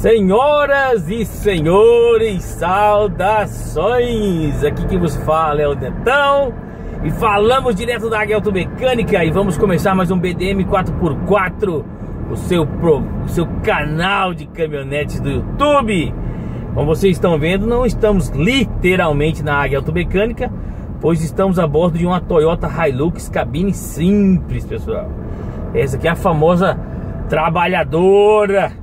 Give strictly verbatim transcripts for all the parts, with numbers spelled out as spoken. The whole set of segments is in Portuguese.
Senhoras e senhores, saudações! Aqui quem vos fala é o Netão e falamos direto da Águia Auto Mecânica e vamos começar mais um B D M quatro por quatro, o seu, pro, o seu canal de caminhonetes do YouTube. Como vocês estão vendo, não estamos literalmente na Águia Auto Mecânica, pois estamos a bordo de uma Toyota Hilux cabine simples, pessoal. Essa aqui é a famosa trabalhadora.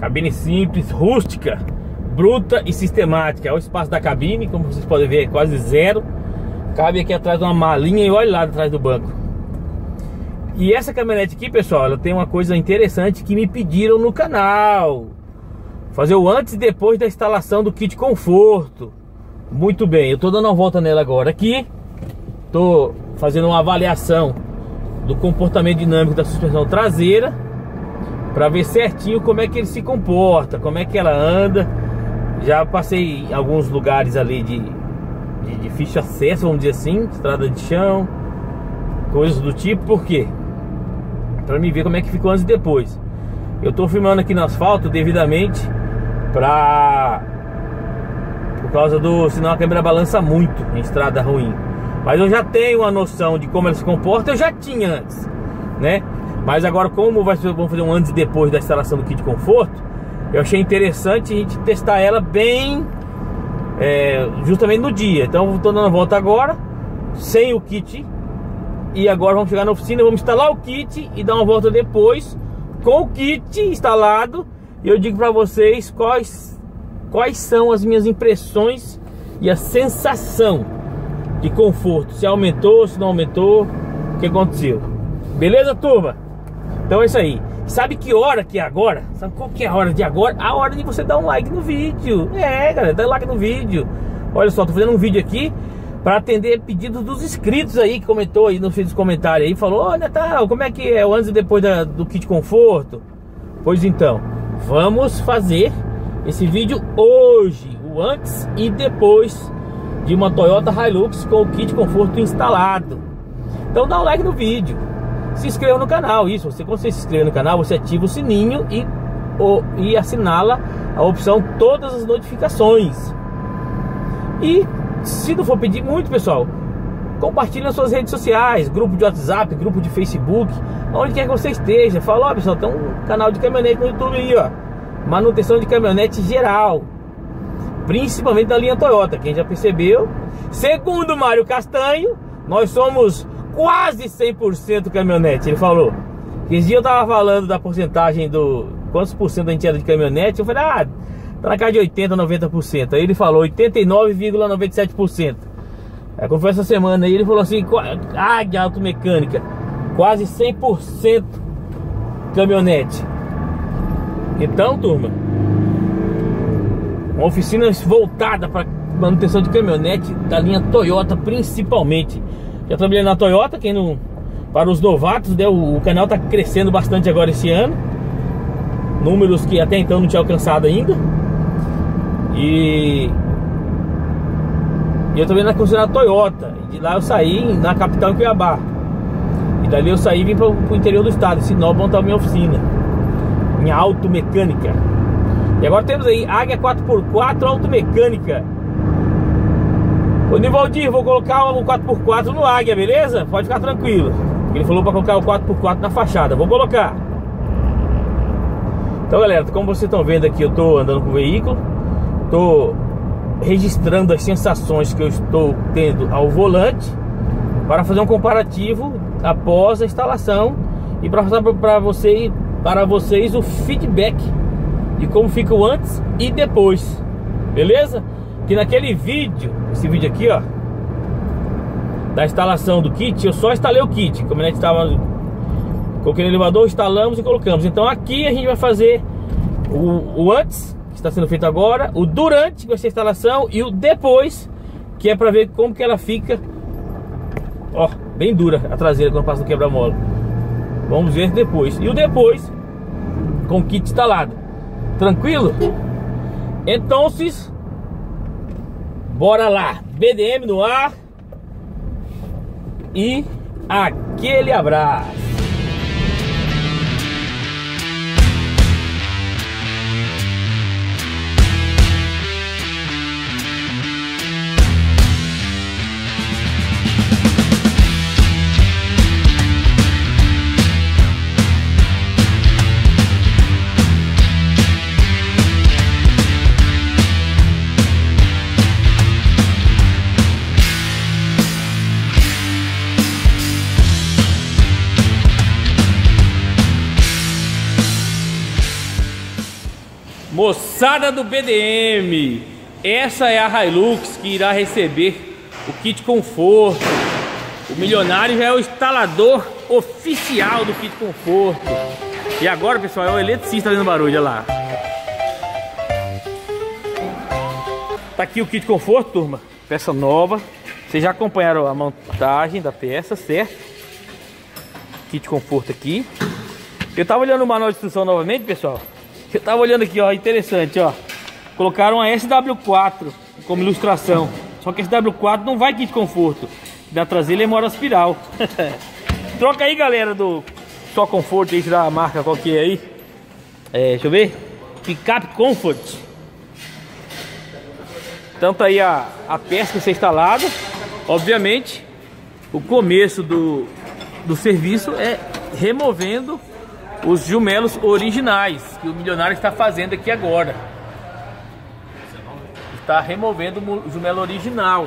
Cabine simples, rústica, bruta e sistemática. É o espaço da cabine, como vocês podem ver, é quase zero. Cabe aqui atrás de uma malinha e olha lá atrás do banco. E essa caminhonete aqui, pessoal, ela tem uma coisa interessante que me pediram no canal. Fazer o antes e depois da instalação do Kit Conforto. Muito bem, eu tô dando uma volta nela agora aqui. Tô fazendo uma avaliação do comportamento dinâmico da suspensão traseira, para ver certinho como é que ele se comporta, como é que ela anda. Já passei em alguns lugares ali de, de, de difícil acesso, vamos dizer assim, estrada de chão, coisas do tipo, por quê? Para me ver como é que ficou antes e depois. Eu tô filmando aqui no asfalto devidamente pra... por causa do... senão a câmera balança muito em estrada ruim. Mas eu já tenho uma noção de como ela se comporta, eu já tinha antes, né? Mas agora, como vai, vamos fazer um antes e depois da instalação do Kit Conforto, eu achei interessante a gente testar ela bem, é, justamente no dia. Então, estou dando a volta agora, sem o kit. E agora vamos chegar na oficina, vamos instalar o kit e dar uma volta depois, com o kit instalado. E eu digo para vocês quais, quais são as minhas impressões e a sensação de conforto. Se aumentou, se não aumentou, o que aconteceu. Beleza, turma? Então é isso aí. Sabe que hora que é agora? Sabe qual que é a hora de agora? A hora de você dar um like no vídeo. É, galera, dá um like no vídeo. Olha só, tô fazendo um vídeo aqui para atender pedidos dos inscritos aí, que comentou aí nos comentários aí, falou: "Ô, Natal, como é que é o antes e depois da, do Kit Conforto?" Pois então, vamos fazer esse vídeo hoje, o antes e depois de uma Toyota Hilux com o Kit Conforto instalado. Então dá um like no vídeo. Se inscreva no canal, isso, você, quando você se inscreve no canal, você ativa o sininho e, o, e assinala a opção todas as notificações. E se não for pedir muito, pessoal, compartilhe nas suas redes sociais, grupo de WhatsApp, grupo de Facebook, onde quer que você esteja. Fala: "Ó, pessoal, tem um canal de caminhonete no YouTube aí, ó, manutenção de caminhonete geral, principalmente da linha Toyota." Quem já percebeu, segundo Mário Castanho, nós somos quase cem por cento caminhonete. Ele falou, esse dia eu tava falando da porcentagem do... quantos por cento a gente era de caminhonete. Eu falei: "Ah, tá na casa de oitenta, noventa por cento Aí ele falou oitenta e nove vírgula noventa e sete por cento Aí quando foi essa semana aí, ele falou assim: "Águia Auto Mecânica, quase cem por cento caminhonete." Então, turma, uma oficina voltada para manutenção de caminhonete da linha Toyota, principalmente. Eu trabalhei na Toyota, quem não, para os novatos, né, o, o canal está crescendo bastante agora esse ano. Números que até então não tinha alcançado ainda. E eu trabalhei na concessionária Toyota. De lá eu saí na capital, em Cuiabá. E dali eu saí e vim para o interior do estado. Sinop, onde tá a minha oficina, minha automecânica. E agora temos aí Águia quatro por quatro automecânica. Ô, Nivaldi, vou colocar o quatro por quatro no Águia, beleza? Pode ficar tranquilo. Ele falou para colocar o quatro por quatro na fachada. Vou colocar. Então, galera, como vocês estão vendo aqui, eu tô andando com o veículo, tô registrando as sensações que eu estou tendo ao volante, para fazer um comparativo após a instalação e para passar para vocês, para vocês o feedback de como fica o antes e depois. Beleza? Que naquele vídeo, esse vídeo aqui, ó, da instalação do kit, eu só instalei o kit. Como a gente estava, coloquei no elevador, instalamos e colocamos. Então aqui a gente vai fazer o, o antes, que está sendo feito agora, o durante com essa instalação e o depois, que é para ver como que ela fica. Ó, bem dura a traseira quando passa no quebra-mola. Vamos ver depois. E o depois com o kit instalado. Tranquilo? Então, se... bora lá, B D M no ar e aquele abraço. Moçada do B D M, essa é a Hilux que irá receber o Kit Conforto. O milionário já é o instalador oficial do Kit Conforto. E agora, pessoal, é o eletricista fazendo barulho, olha lá. Tá aqui o Kit Conforto, turma. Peça nova. Vocês já acompanharam a montagem da peça, certo? Kit Conforto aqui. Eu tava olhando o manual de instrução novamente, pessoal. Eu tava olhando aqui, ó, interessante, ó. Colocaram a S W quatro como ilustração. Só que a S W quatro não vai Kit Conforto. Da traseira é mola aspiral. Troca aí, galera, do Só Conforto, aí da marca qual que é aí. É, deixa eu ver. Pickup Comfort. Então tá aí a, a peça que você instalada. Obviamente, o começo do, do serviço é removendo os jumelos originais que o milionário está fazendo aqui agora. Está removendo o jumelo original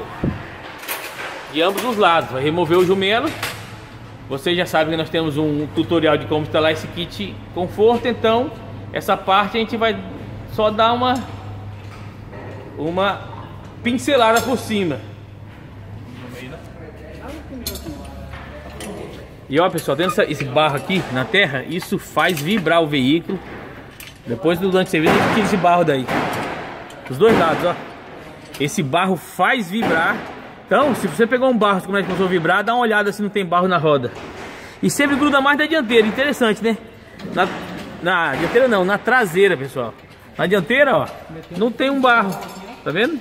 de ambos os lados. Vai remover o jumelo. Vocês já sabem que nós temos um tutorial de como instalar esse Kit Conforto. Então essa parte a gente vai só dar uma uma pincelada por cima. E ó, pessoal, dentro desse barro aqui na terra, isso faz vibrar o veículo. Depois, durante o serviço, a gente tira esse barro daí. Os dois lados, ó. Esse barro faz vibrar. Então, se você pegou um barro que começou a vibrar, dá uma olhada se não tem barro na roda. E sempre gruda mais na dianteira. Interessante, né? Na, na dianteira não, na traseira, pessoal. Na dianteira, ó, não tem um barro. Tá vendo?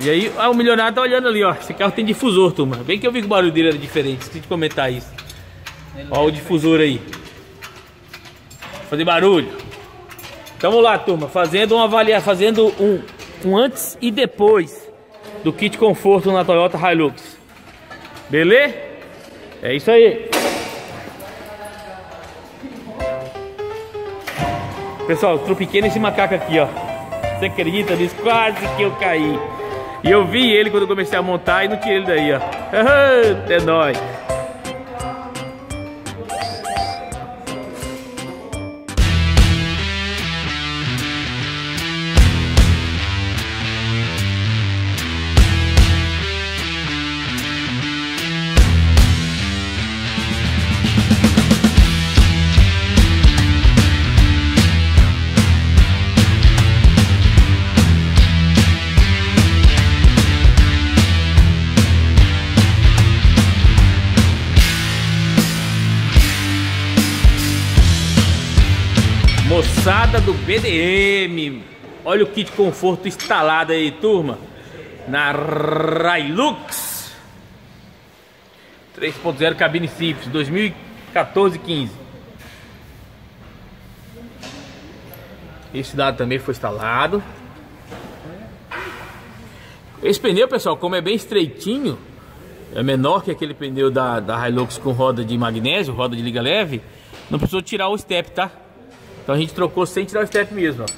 E aí, ó, o milionário tá olhando ali, ó. Esse carro tem difusor, turma. Bem que eu vi que o barulho dele era diferente. Esqueci de comentar isso. Ó o difusor aí. Fazer barulho. Então vamos lá, turma. Fazendo uma avaliação, fazendo um, um antes e depois do Kit Conforto na Toyota Hilux. Beleza? É isso aí. Pessoal, tropiquei nesse macaco aqui, ó. Você acredita nisso? Quase que eu caí. E eu vi ele quando eu comecei a montar e não tirei ele daí, ó. É nóis. Moçada do B D M, olha o Kit Conforto instalado aí, turma, na Hilux três ponto zero cabine simples dois mil e quatorze, quinze. Esse dado também foi instalado. Esse pneu, pessoal, como é bem estreitinho, é menor que aquele pneu da, da Hilux com roda de magnésio, roda de liga leve, não precisou tirar o step, tá? Então a gente trocou sem tirar o step mesmo, ó.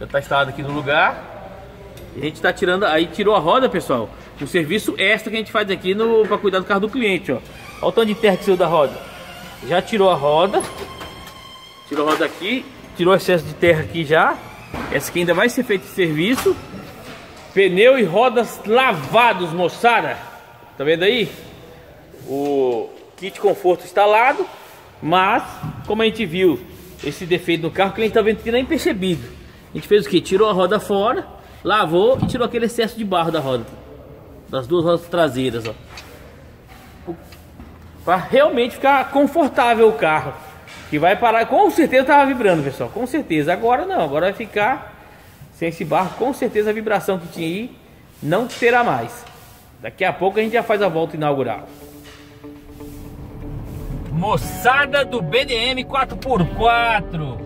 Já tá instalado aqui no lugar. E a gente tá tirando, aí tirou a roda, pessoal. O serviço extra que a gente faz aqui no, pra cuidar do carro do cliente, ó. Olha o tanto de terra que saiu da roda. Já tirou a roda. Tirou a roda aqui. Tirou o excesso de terra aqui já. Essa aqui ainda vai ser feita de serviço. Pneu e rodas lavados, moçada. Tá vendo aí? O Kit Conforto instalado. Mas, como a gente viu esse defeito no carro, que a gente tá vendo que nem percebido. A gente fez o que? Tirou a roda fora, lavou e tirou aquele excesso de barro da roda, das duas rodas traseiras, ó. Pra realmente ficar confortável o carro. Que vai parar, com certeza tava vibrando, pessoal, com certeza. Agora não, agora vai ficar sem esse barro. Com certeza a vibração que tinha aí não terá mais. Daqui a pouco a gente já faz a volta inaugural. Moçada do B D M quatro por quatro.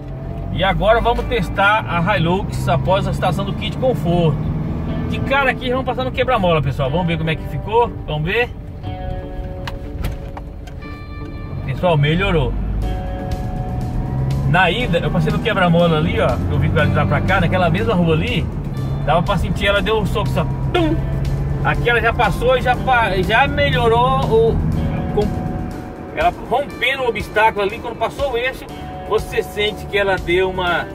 E agora vamos testar a Hilux após a instalação do Kit Conforto. De cara aqui vamos passar no quebra-mola, pessoal. Vamos ver como é que ficou. Vamos ver. Pessoal, melhorou. Na ida, eu passei no quebra-mola ali, ó. Eu vi que ela de lá pra cá, naquela mesma rua ali. Dava pra sentir, ela deu um soco só. Tum! Aqui ela já passou e já, já melhorou o... Ela rompendo o obstáculo ali, quando passou o eixo, você sente que ela deu uma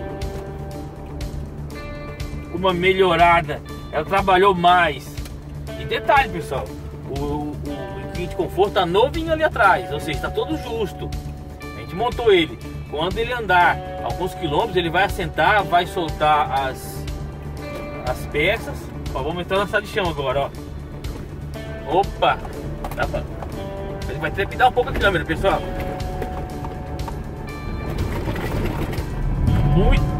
uma melhorada, ela trabalhou mais. E detalhe, pessoal, o, o, o Kit Conforto tá novinho ali atrás, ou seja, tá todo justo. A gente montou ele, quando ele andar alguns quilômetros ele vai assentar, vai soltar as, as peças. Ó, vamos entrar na sala de chão agora, ó. Opa, dá pra... ele vai trepidar um pouco a câmera, pessoal. Muito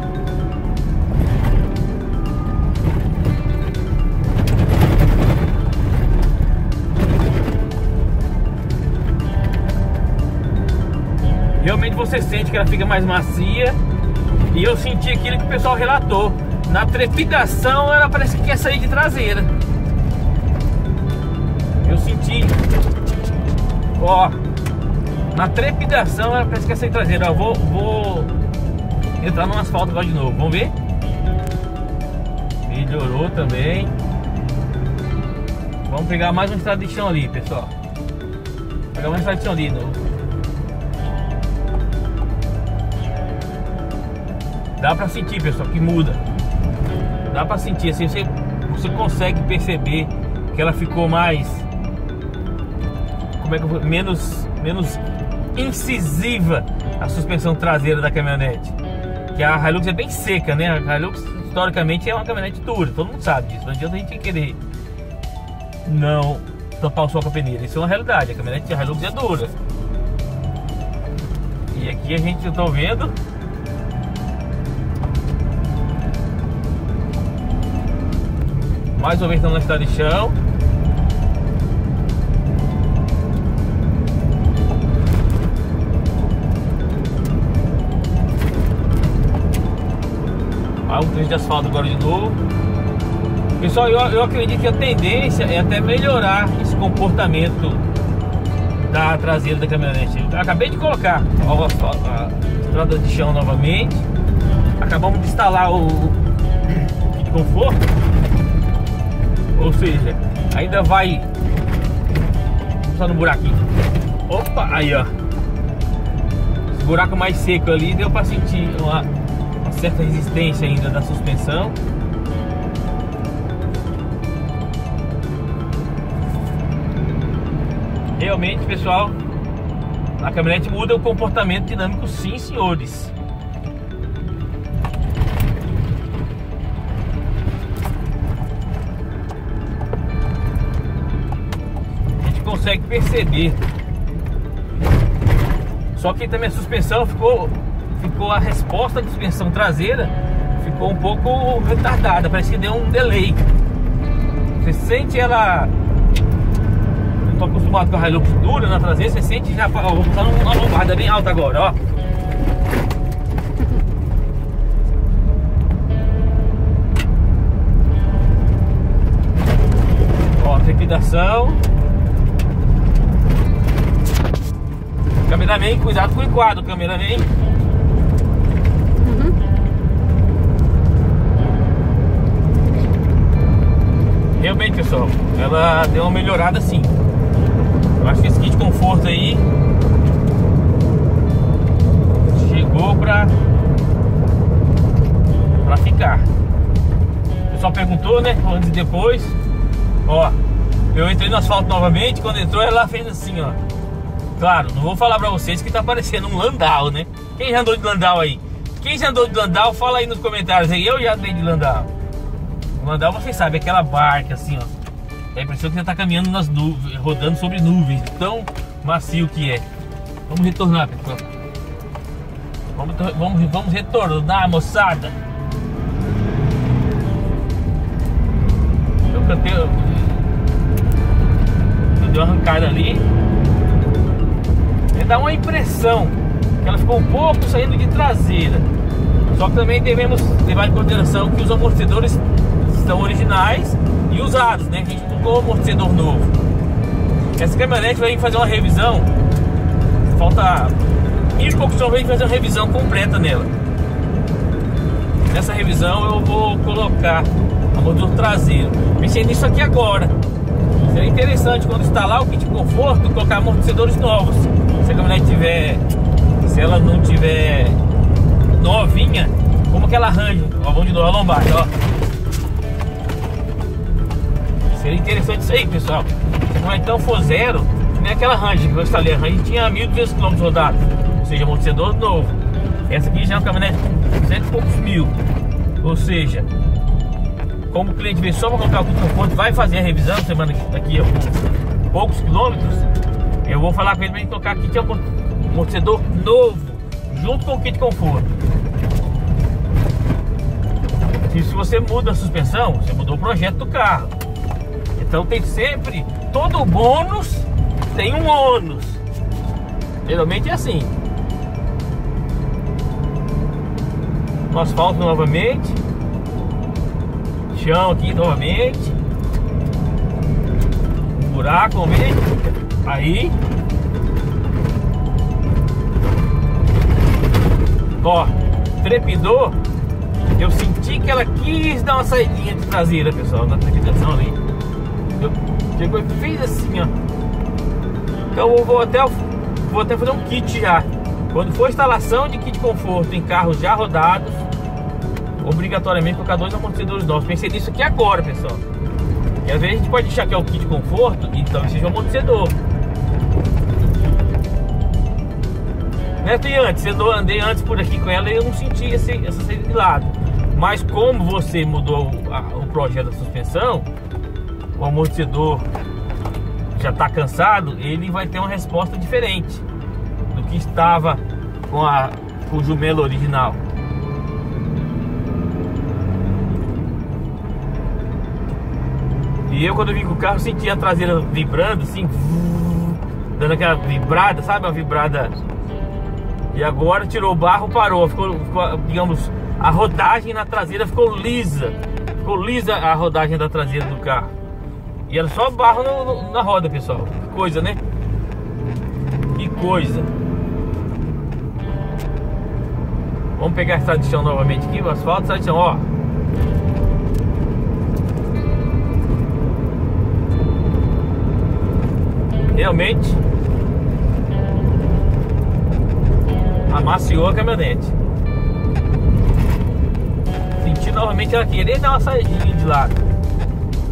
realmente você sente que ela fica mais macia. E eu senti aquilo que o pessoal relatou. Na trepidação ela parece que quer sair de traseira. Eu senti. Ó, na trepidação ela parece que quer sair de traseira. Ó, vou, vou entrar no asfalto agora de novo. Vamos ver? Melhorou também. Vamos pegar mais uma estrada de chão ali, pessoal. Pegar uma estrada de chão ali de novo. Dá pra sentir, pessoal, que muda. Dá pra sentir, assim, você, você consegue perceber que ela ficou mais... Como é que eu vou... Menos, menos incisiva a suspensão traseira da caminhonete. Que a Hilux é bem seca, né? A Hilux, historicamente, é uma caminhonete dura. Todo mundo sabe disso. Não adianta a gente querer não tampar o sol com a peneira. Isso é uma realidade. A caminhonete da Hilux é dura. E aqui a gente, eu tô vendo... Mais uma vez na estrada de chão. Ah, um trecho de asfalto agora de novo. Pessoal, eu, eu acredito que a tendência é até melhorar esse comportamento da traseira da caminhonete. Eu acabei de colocar o asfalto, a estrada de chão novamente. Acabamos de instalar o, o Kit Conforto. Ou seja, ainda vai só no buraquinho. Opa, aí ó, esse buraco mais seco ali deu para sentir uma, uma certa resistência ainda da suspensão. Realmente, pessoal, a caminhonete muda o comportamento dinâmico, sim, senhores. Consegue perceber. Só que também a suspensão ficou, ficou a resposta de suspensão traseira ficou um pouco retardada, parece que deu um delay. Você sente ela, eu tô acostumado com a Hilux dura na traseira, você sente já, ó, vou botar uma lombada bem alta agora, ó. Ó, trepidação. Cameraman, cuidado com o enquadro, cameraman. Uhum. Realmente, pessoal, ela deu uma melhorada, sim. Eu acho que esse Kit Conforto aí chegou pra pra ficar. O pessoal perguntou, né, antes e depois. Ó, eu entrei no asfalto novamente. Quando entrou, ela fez assim, ó. Claro, não vou falar pra vocês que tá parecendo um Landau, né? Quem já andou de Landau aí? Quem já andou de Landau, fala aí nos comentários aí. Eu já andei de Landau. O Landau, vocês sabem, é aquela barca assim, ó. É a impressão que você tá caminhando nas nuvens, rodando sobre nuvens, tão macio que é. Vamos retornar, pessoal. Vamos, vamos, vamos retornar, moçada. Eu cantei. Eu, eu dei uma arrancada ali. Dá uma impressão que ela ficou um pouco saindo de traseira. Só que também devemos levar em consideração que os amortecedores estão originais e usados, né? A gente colocou um amortecedor novo. Essa caminhonete vai fazer uma revisão. Falta mil e poucos vai fazer uma revisão completa nela. Nessa revisão eu vou colocar amortecedor traseiro. Pensei nisso aqui agora. Seria interessante quando instalar o Kit Conforto colocar amortecedores novos. Se a caminhonete tiver, se ela não tiver Como que ela arranja? Ó, vamos de novo a lombar, ó. Seria interessante isso aí, pessoal. Não é tão for zero, nem aquela Ranger que eu instalei. A Ranger tinha mil e duzentos quilômetros rodados, ou seja, amortecedor novo. Essa aqui já é uma caminhonete com duzentos e poucos mil. Ou seja, como o cliente veio só para colocar o Kit Conforto, vai fazer a revisão semana daqui a poucos quilômetros, eu vou falar com ele para ele colocar aqui, que é um amortecedor novo, junto com o Kit Conforto. E se você muda a suspensão, você mudou o projeto do carro. Então tem sempre, todo bônus tem um ônus. Geralmente é assim. O asfalto novamente. Chão aqui novamente. Buraco mesmo. Aí. Ó, trepidou. Eu senti que ela quis dar uma saidinha de traseira, pessoal, na trepidação ali. Eu, chegou e fez assim, ó. Então eu vou até, vou até fazer um kit já. Quando for instalação de Kit Conforto em carros já rodados, obrigatoriamente colocar dois amortecedores novos. Pensei nisso aqui agora, pessoal. E às vezes a gente pode achar que é o Kit Conforto e talvez seja um amortecedor. Neto, e antes, eu andei antes por aqui com ela e eu não senti esse, essa saída de lado. Mas como você mudou a, o projeto da suspensão, o amortecedor já está cansado, ele vai ter uma resposta diferente do que estava com, a, com o jumelo original. E eu, quando eu vim com o carro, senti a traseira vibrando assim, dando aquela vibrada, sabe, uma vibrada. E agora tirou o barro, parou, ficou, ficou, digamos, a rodagem na traseira ficou lisa, ficou lisa a rodagem da traseira do carro. E era só barro no, no, na roda, pessoal. Que coisa, né? Que coisa. Vamos pegar a estrada de chão novamente aqui, o asfalto, estrada de chão, ó. Realmente amaciou a caminhonete. Senti novamente ela querer dar uma saidinha de lado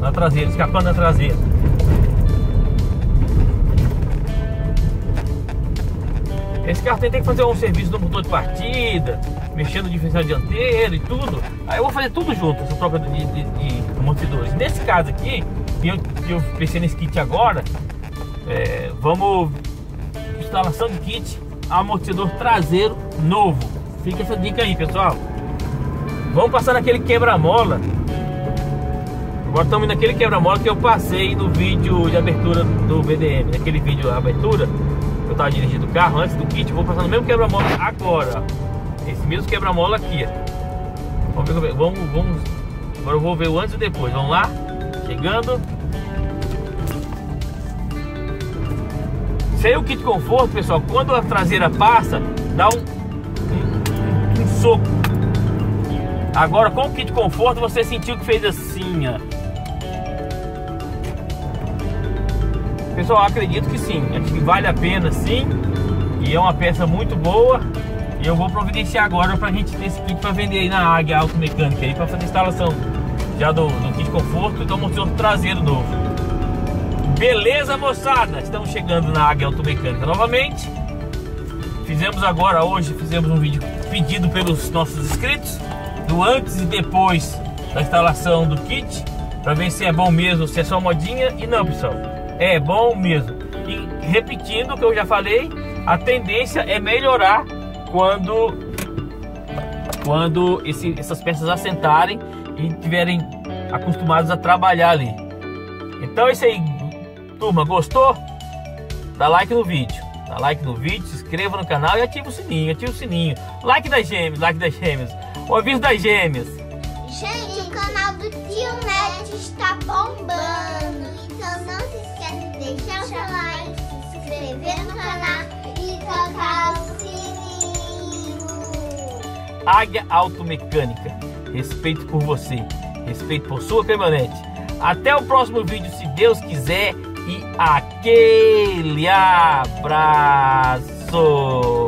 na traseira, escapando da traseira. Esse carro tem que fazer um serviço do motor de partida, mexendo no diferencial dianteiro e tudo. Aí eu vou fazer tudo junto, essa troca de, de, de amortecedores. Nesse caso aqui, que eu, eu pensei nesse kit agora, é, vamos instalação de kit amortecedor traseiro novo. Fica essa dica aí, pessoal. Vamos passar naquele quebra-mola. Agora estamos naquele quebra-mola que eu passei no vídeo de abertura do B D M. Naquele vídeo de abertura, eu estava dirigindo o carro antes do kit. Vou passar no mesmo quebra-mola agora. Esse mesmo quebra-mola aqui. Vamos ver, vamos, vamos. Agora eu vou ver o antes e depois. Vamos lá. Chegando. Sem o Kit Conforto, pessoal, quando a traseira passa, dá um, um, um soco. Agora com o Kit Conforto você sentiu que fez assim, ó. Pessoal, acredito que sim, acho que vale a pena sim, e é uma peça muito boa, e eu vou providenciar agora pra gente ter esse kit para vender aí na Águia Auto Mecânica, aí para fazer a instalação já do, do Kit Conforto e do amortecedor traseiro novo. Beleza, moçada, estamos chegando na Águia Auto Mecânica novamente. Fizemos agora, hoje, fizemos um vídeo pedido pelos nossos inscritos, do antes e depois da instalação do kit, para ver se é bom mesmo, se é só modinha, e não, pessoal. É bom mesmo. E repetindo o que eu já falei, a tendência é melhorar quando, quando esse, essas peças assentarem e estiverem acostumados a trabalhar ali. Então é isso aí, turma. Gostou? Dá like no vídeo. Dá like no vídeo, se inscreva no canal e ativa o sininho. Ativa o sininho. Like das gêmeas, like das gêmeas. O aviso das gêmeas. Gente, o canal do Tio Neto está bombando. Então não se esquece de deixar o seu like, se inscrever no canal e tocar o sininho. Águia Auto Mecânica. Respeito por você. Respeito por sua caminhonete. Até o próximo vídeo, se Deus quiser. E aquele abraço.